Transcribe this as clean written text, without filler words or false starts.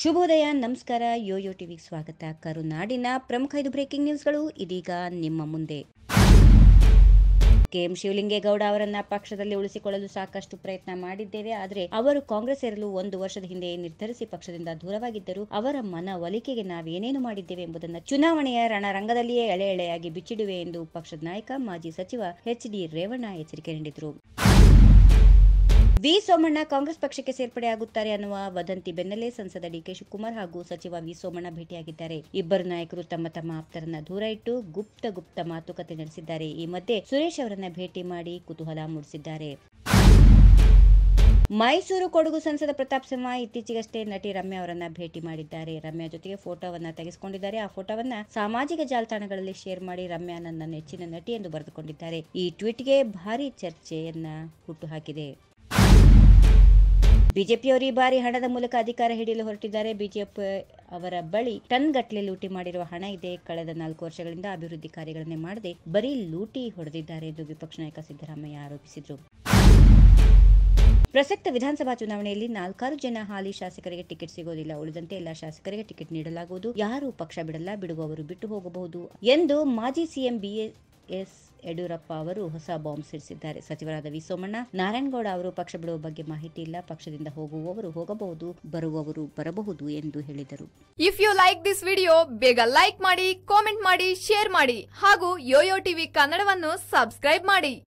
ಶುಭೋದಯ, ನಮಸ್ಕಾರ. ಯೋಯೋ ಟಿವಿಗೆ ಸ್ವಾಗತ. ಕರುನಾಡಿನ ಪ್ರಮುಖ 5 ಬ್ರೇಕಿಂಗ್ ನ್ಯೂಸ್ಗಳು ಇದೀಗ ನಿಮ್ಮ ಮುಂದೆ. ಕೆಎಂ ಶಿವಲಿಂಗೇಗೌಡ ಅವರನ್ನ ಪಕ್ಷದಲ್ಲಿ ಉಳಿಸಿಕೊಳ್ಳಲು ಸಾಕಷ್ಟು ಪ್ರಯತ್ನ ಮಾಡಿದ್ದೇವೆ, ಆದರೆ ಅವರು ಕಾಂಗ್ರೆಸ್ ಸೇರಲು 1 ವರ್ಷದ ಹಿಂದೆ ನಿರ್ಧರಿಸಿ ಪಕ್ಷದಿಂದ ದೂರವಾಗಿದ್ದರು. ಅವರ ಮನವೊಲಿಕೆಗೆ ನಾವೇನೇನು ಮಾಡಿದ್ದೇವೆ ಎಂಬುದನ್ನು ಚುನಾವಣೆಯ ರಣರಂಗದಲ್ಲಿಯೇ ಎಳೆ ಎಳೆಯಾಗಿ ಬಿಚ್ಚಿಡುವೆ ಎಂದು ಪಕ್ಷದ ನಾಯಕ ಮಾಜಿ ಸಚಿವ HD ರೇವಣ್ಣ ಎಚ್ಚರಿಕೆ ನೀಡಿದರು. ವಿ ಸೋಮಣ್ಣ ಕಾಂಗ್ರೆಸ್ ಪಕ್ಷಕ್ಕೆ ಸೇರ್ಪಡೆಯಾಗುತ್ತಾರೆ ಅನ್ನುವ ವದಂತಿ ಬೆನ್ನಲ್ಲೇ ಸಂಸದ DK ಶಿವಕುಮಾರ್ ಹಾಗೂ ಸಚಿವ ವಿ ಸೋಮಣ್ಣ ಭೇಟಿಯಾಗಿದ್ದಾರೆ. ಇಬ್ಬರು ನಾಯಕರು ತಮ್ಮ ಆಪ್ತರನ್ನ ದೂರ ಇಟ್ಟು ಗುಪ್ತ ಮಾತುಕತೆ ನಡೆಸಿದ್ದಾರೆ. ಈ ಮಧ್ಯೆ ಸುರೇಶ್ ಅವರನ್ನ ಭೇಟಿ ಮಾಡಿ ಕುತೂಹಲ ಮೂಡಿಸಿದ್ದಾರೆ. ಮೈಸೂರು ಕೊಡಗು ಸಂಸದ ಪ್ರತಾಪ್ ಸಿಂಹ ಇತ್ತೀಚೆಗಷ್ಟೇ ನಟಿ ರಮ್ಯಾ ಅವರನ್ನ ಭೇಟಿ ಮಾಡಿದ್ದಾರೆ. ರಮ್ಯಾ ಜೊತೆಗೆ ಫೋಟೋವನ್ನ ತೆಗೆಸಿಕೊಂಡಿದ್ದಾರೆ. ಆ ಫೋಟೋವನ್ನ ಸಾಮಾಜಿಕ ಜಾಲತಾಣಗಳಲ್ಲಿ ಶೇರ್ ಮಾಡಿ ರಮ್ಯಾ ನನ್ನ ನೆಚ್ಚಿನ ನಟಿ ಎಂದು ಬರೆದುಕೊಂಡಿದ್ದಾರೆ. ಈ ಟ್ವೀಟ್ಗೆ ಭಾರಿ ಚರ್ಚೆಯನ್ನ ಹುಟ್ಟುಹಾಕಿದೆ. ಬಿಜೆಪಿಯವರು ಈ ಬಾರಿ ಹಣದ ಮೂಲಕ ಅಧಿಕಾರ ಹಿಡಿಯಲು ಹೊರಟಿದ್ದಾರೆ. ಬಿಜೆಪಿ ಅವರ ಬಳಿ ಟನ್ ಗಟ್ಟಲೆ ಲೂಟಿ ಮಾಡಿರುವ ಹಣ ಇದೆ. ಕಳೆದ 4 ವರ್ಷಗಳಿಂದ ಅಭಿವೃದ್ಧಿ ಕಾರ್ಯಗಳನ್ನೇ ಮಾಡದೆ ಬರೀ ಲೂಟಿ ಹೊಡೆದಿದ್ದಾರೆ ಎಂದು ವಿಪಕ್ಷ ನಾಯಕ ಸಿದ್ದರಾಮಯ್ಯ ಆರೋಪಿಸಿದರು. ಪ್ರಸಕ್ತ ವಿಧಾನಸಭಾ ಚುನಾವಣೆಯಲ್ಲಿ 4-6 ಜನ ಹಾಲಿ ಶಾಸಕರಿಗೆ ಟಿಕೆಟ್ ಸಿಗೋದಿಲ್ಲ. ಉಳಿದಂತೆ ಎಲ್ಲಾ ಶಾಸಕರಿಗೆ ಟಿಕೆಟ್ ನೀಡಲಾಗುವುದು. ಯಾರೂ ಪಕ್ಷ ಬಿಡಲ್ಲ, ಬಿಡುವವರು ಬಿಟ್ಟು ಹೋಗಬಹುದು ಎಂದು ಮಾಜಿ ಸಿಎಂ BS ಯಡಿಯೂರಪ್ಪ ಅವರು ಹೊಸ ಬಾಂಬ್ ಸಿಡಿಸಿದ್ದಾರೆ. ಸಚಿವರಾದ ವಿ ಸೋಮಣ್ಣ, ನಾರಾಯಣಗೌಡ ಅವರು ಪಕ್ಷ ಬಿಡುವ ಬಗ್ಗೆ ಮಾಹಿತಿ ಇಲ್ಲ, ಪಕ್ಷದಿಂದ ಹೋಗುವವರು ಹೋಗಬಹುದು, ಬರುವವರು ಬರಬಹುದು ಎಂದು ಹೇಳಿದರು. If you like this video, ಬೇಗ ಲೈಕ್ ಮಾಡಿ, ಕಾಮೆಂಟ್ ಮಾಡಿ, ಶೇರ್ ಮಾಡಿ ಹಾಗೂ ಯೋಯೋ ಟಿವಿ ಕನ್ನಡವನ್ನು ಸಬ್ಸ್ಕ್ರೈಬ್ ಮಾಡಿ.